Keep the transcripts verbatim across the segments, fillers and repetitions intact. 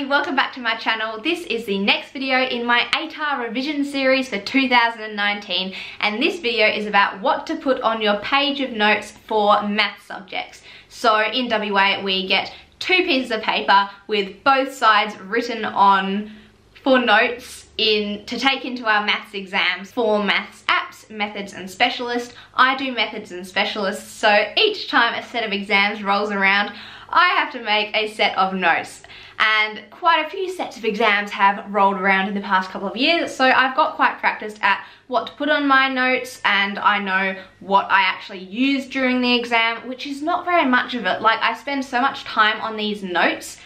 everybody, welcome back to my channel. This is the next video in my ATAR revision series for two thousand nineteen, and this video is about what to put on your page of notes for math subjects. So in W A we get two pieces of paper with both sides written on for notes in to take into our maths exams for maths apps, methods and specialists. I do methods and specialists, so each time a set of exams rolls around I have to make a set of notes, and quite a few sets of exams have rolled around in the past couple of years, so I've got quite practiced at what to put on my notes, and I know what I actually use during the exam, which is not very much of it. Like, I spend so much time on these notes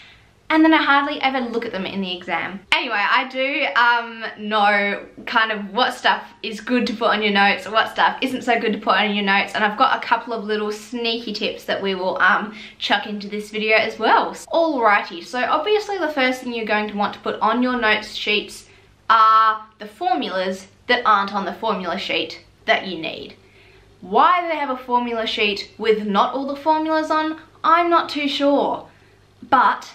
and then I hardly ever look at them in the exam. Anyway, I do um, know kind of what stuff is good to put on your notes, what stuff isn't so good to put on your notes, and I've got a couple of little sneaky tips that we will um, chuck into this video as well. Alrighty, so obviously the first thing you're going to want to put on your notes sheets are the formulas that aren't on the formula sheet that you need. Why they have a formula sheet with not all the formulas on, I'm not too sure, but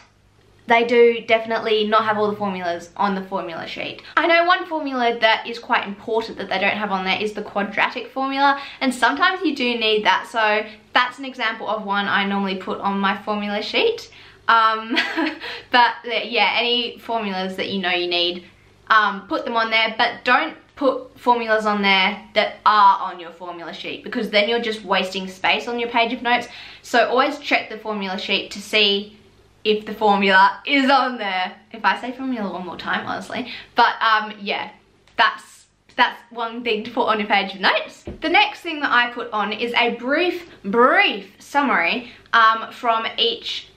they do definitely not have all the formulas on the formula sheet. I know one formula that is quite important that they don't have on there is the quadratic formula, and sometimes you do need that, so that's an example of one I normally put on my formula sheet. Um, but yeah, any formulas that you know you need, um, put them on there, but don't put formulas on there that are on your formula sheet, because then you're just wasting space on your page of notes. So always check the formula sheet to see if the formula is on there. If I say formula one more time, honestly. But um, yeah, that's, that's one thing to put on your page of notes. The next thing that I put on is a brief, brief summary um, from each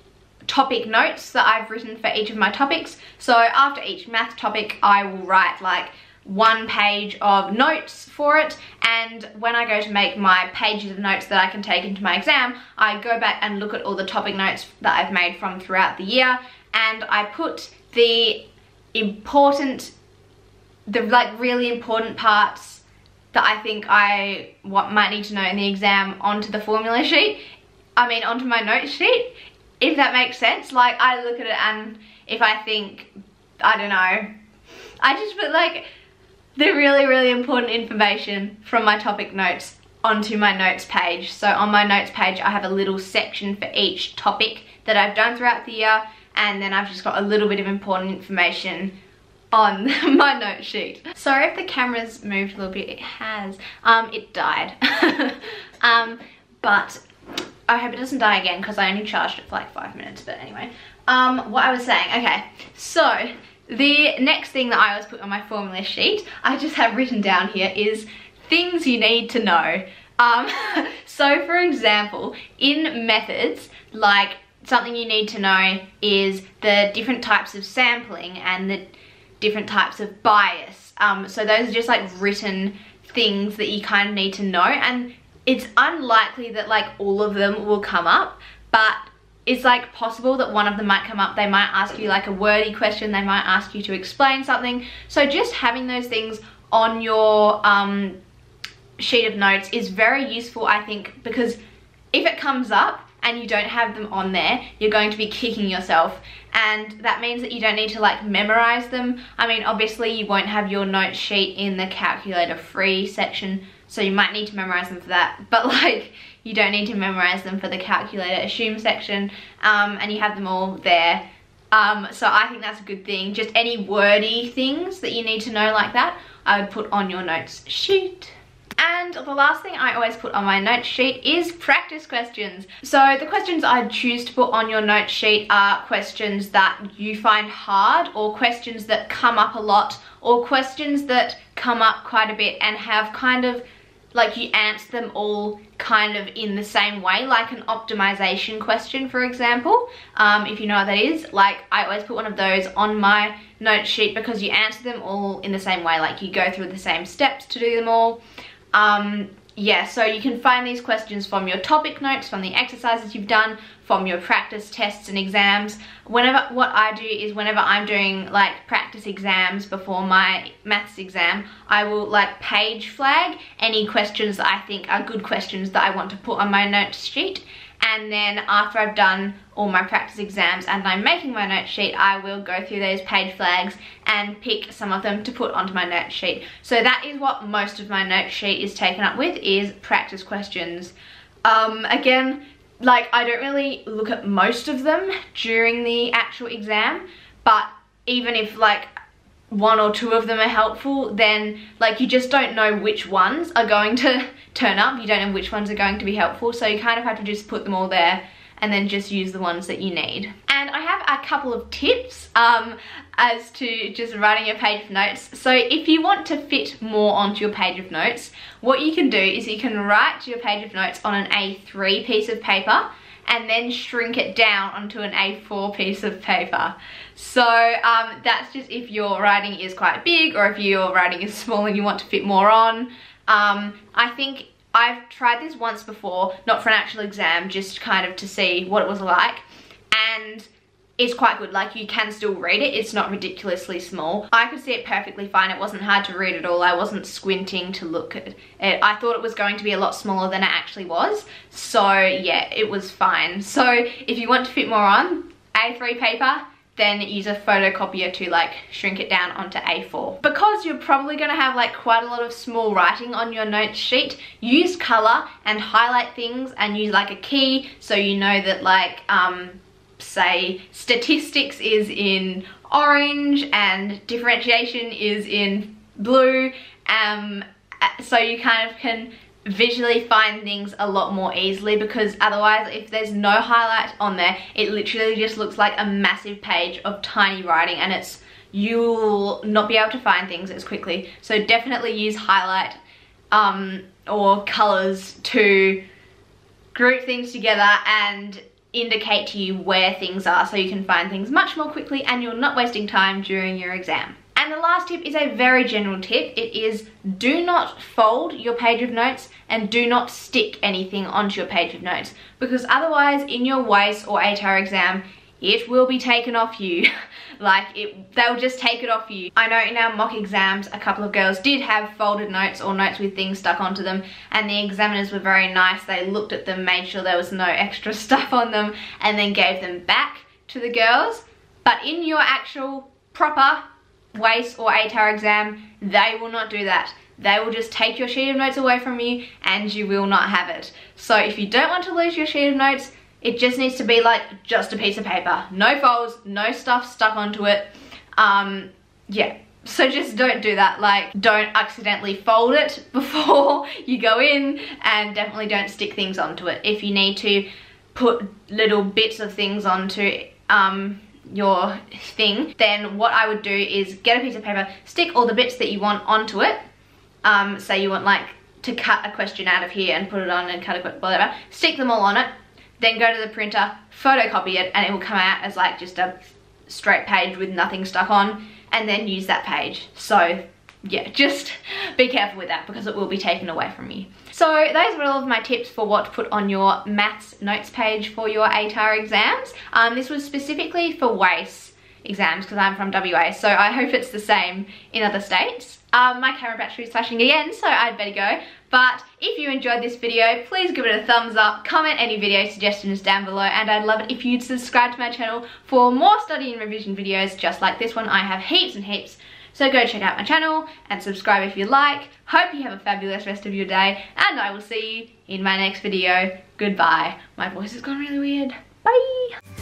topic notes that I've written for each of my topics. So after each math topic, I will write like one page of notes for it, and when I go to make my pages of notes that I can take into my exam, I go back and look at all the topic notes that I've made from throughout the year, and I put the important, the like really important parts that I think I what might need to know in the exam onto the formula sheet, I mean onto my note sheet, if that makes sense. Like, I look at it and if I think, I don't know, I just put like the really, really important information from my topic notes onto my notes page. So on my notes page, I have a little section for each topic that I've done throughout the year, and then I've just got a little bit of important information on my note sheet. Sorry if the camera's moved a little bit, it has. Um, it died. um, but I hope it doesn't die again because I only charged it for like five minutes, but anyway. Um, what I was saying, okay, so the next thing that I always put on my formula sheet, I just have written down here, is things you need to know. Um, so for example, in methods, like something you need to know is the different types of sampling and the different types of bias. Um, so those are just like written things that you kind of need to know, and it's unlikely that like all of them will come up, but it's like possible that one of them might come up. They might ask you like a wordy question, they might ask you to explain something. So just having those things on your um, sheet of notes is very useful, I think, because if it comes up and you don't have them on there, you're going to be kicking yourself, and that means that you don't need to like memorize them. I mean, obviously you won't have your note sheet in the calculator free section, so you might need to memorize them for that, but like you don't need to memorize them for the calculator assume section, um, and you have them all there. Um, so I think that's a good thing. Just any wordy things that you need to know like that, I would put on your notes sheet. And the last thing I always put on my note sheet is practice questions. So the questions I choose to put on your note sheet are questions that you find hard, or questions that come up a lot, or questions that come up quite a bit and have kind of like you answer them all kind of in the same way, like an optimization question, for example, um, if you know what that is. Like, I always put one of those on my note sheet because you answer them all in the same way, like you go through the same steps to do them all. Um, yeah, so you can find these questions from your topic notes, from the exercises you've done, from your practice tests and exams. Whenever, what I do is whenever I'm doing like practice exams before my maths exam, I will like page flag any questions that I think are good questions that I want to put on my notes sheet, and then after I've done all my practice exams and I'm making my note sheet, I will go through those page flags and pick some of them to put onto my note sheet. So that is what most of my note sheet is taken up with, is practice questions. Um, again, like, I don't really look at most of them during the actual exam, but even if like one or two of them are helpful, then like you just don't know which ones are going to turn up, you don't know which ones are going to be helpful, so you kind of have to just put them all there and then just use the ones that you need. And I have a couple of tips um, as to just writing your page of notes. So if you want to fit more onto your page of notes, what you can do is you can write your page of notes on an A three piece of paper and then shrink it down onto an A four piece of paper. So um, that's just if your writing is quite big or if your writing is small and you want to fit more on. Um, I think I've tried this once before, not for an actual exam, just kind of to see what it was like, and it's quite good. Like, you can still read it, it's not ridiculously small. I could see it perfectly fine, it wasn't hard to read at all, I wasn't squinting to look at it. I thought it was going to be a lot smaller than it actually was, so yeah, it was fine. So if you want to fit more on A three paper, then use a photocopier to like shrink it down onto A four. Because you're probably going to have like quite a lot of small writing on your note sheet, use colour and highlight things and use like a key, so you know that like um say statistics is in orange and differentiation is in blue, um so you kind of can visually find things a lot more easily, because otherwise if there's no highlight on there, it literally just looks like a massive page of tiny writing, and it's, you'll not be able to find things as quickly. So definitely use highlight um or colors to group things together and indicate to you where things are, so you can find things much more quickly and you're not wasting time during your exam. And the last tip is a very general tip. It is, do not fold your page of notes and do not stick anything onto your page of notes, because otherwise in your WACE or A T A R exam, it will be taken off you. Like, it, they'll just take it off you. I know in our mock exams, a couple of girls did have folded notes or notes with things stuck onto them, and the examiners were very nice. They looked at them, made sure there was no extra stuff on them, and then gave them back to the girls. But in your actual proper WACE or A T A R exam, they will not do that. They will just take your sheet of notes away from you and you will not have it. So if you don't want to lose your sheet of notes, it just needs to be like just a piece of paper. No folds, no stuff stuck onto it. Um, yeah, so just don't do that. Like, don't accidentally fold it before you go in, and definitely don't stick things onto it. If you need to put little bits of things onto um, your thing, then what I would do is get a piece of paper, stick all the bits that you want onto it. Um, so you want like to cut a question out of here and put it on, and cut a question, whatever. Stick them all on it. Then go to the printer, photocopy it, and it will come out as like just a straight page with nothing stuck on, and then use that page. So yeah, just be careful with that, because it will be taken away from you. So those were all of my tips for what to put on your maths notes page for your A T A R exams. Um, this was specifically for WACE exams, because I'm from W A, so I hope it's the same in other states. Um, my camera battery is flashing again, so I'd better go. But if you enjoyed this video, please give it a thumbs up, comment any video suggestions down below, and I'd love it if you'd subscribe to my channel for more study and revision videos just like this one. I have heaps and heaps, so go check out my channel and subscribe if you like. Hope you have a fabulous rest of your day, and I will see you in my next video. Goodbye. My voice has gone really weird. Bye!